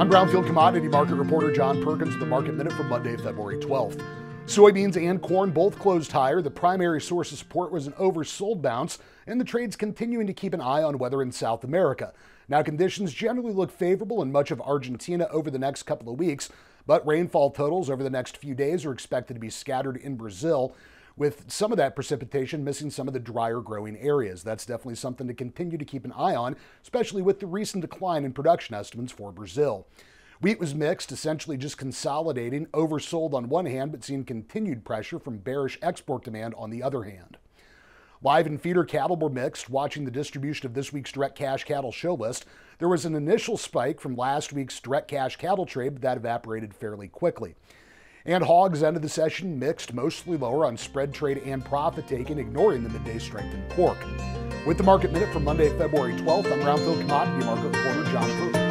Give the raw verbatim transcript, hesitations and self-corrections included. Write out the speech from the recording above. I'm Brownfield Commodity Market Reporter John Perkins with the Market Minute for Monday, February twelfth. Soybeans and corn both closed higher. The primary source of support was an oversold bounce, and the trade's continuing to keep an eye on weather in South America. Now, conditions generally look favorable in much of Argentina over the next couple of weeks, but rainfall totals over the next few days are expected to be scattered in Brazil, with some of that precipitation missing some of the drier growing areas. That's definitely something to continue to keep an eye on, especially with the recent decline in production estimates for Brazil. Wheat was mixed, essentially just consolidating, oversold on one hand, but seeing continued pressure from bearish export demand on the other hand. Live and feeder cattle were mixed. Watching the distribution of this week's direct cash cattle show list, there was an initial spike from last week's direct cash cattle trade, but that evaporated fairly quickly. And hogs ended the session mixed, mostly lower on spread trade and profit taking, ignoring the midday strength in pork. With the Market Minute for Monday, February twelfth, I'm Brownfield Commodity Market Reporter John Perkins.